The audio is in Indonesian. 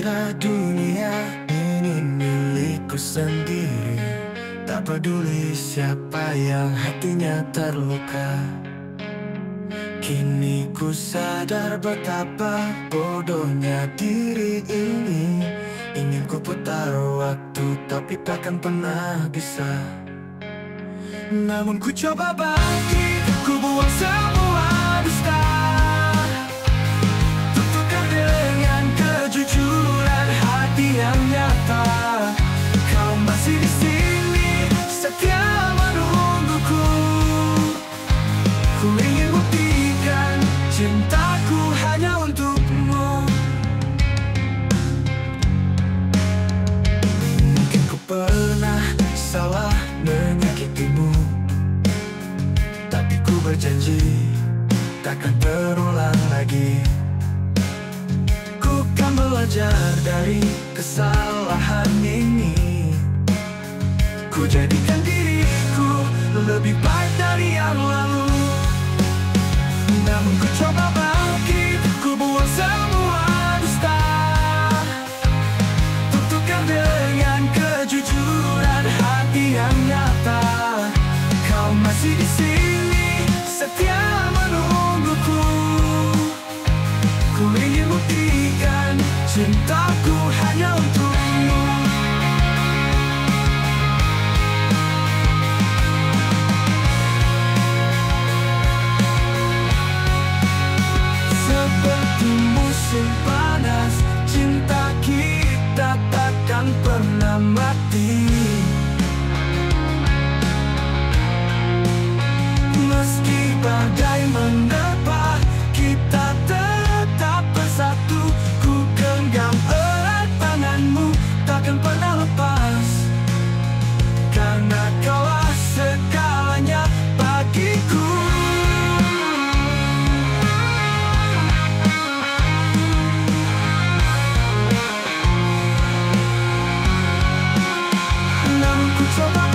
Kira dunia ini milikku sendiri, tak peduli siapa yang hatinya terluka. Kini ku sadar betapa bodohnya diri ini. Ingin ku putar waktu tapi takkan pernah bisa. Namun ku coba bangkit, ku buang semua dusta. Tutupkan dengan kejujuran hati yang nyata. Kau masih di sini, setia menungguku. Ku ingin buktikan cintaku hanya untukmu. Mungkin ku pernah salah menyakitimu, tapi ku berjanji takkan terulang lagi. Ku kan belajar dari kesalahan ini. Ku jadikan diriku lebih baik dari yang lalu. Namun ku coba bangkit, ku buang semua dusta. Tutupkan dengan kejujuran hati yang nyata. Kau masih di sini, setia menungguku. Ku ingin buktikan cintaku hanya untukmu. Seperti musim panas, cinta kita takkan pernah mati. Meski badai menerpa, kita tetap bersatu. Ku genggam erat tanganmu, takkan pernah lepas. Karena kaulah segalanya bagiku. Namun ku coba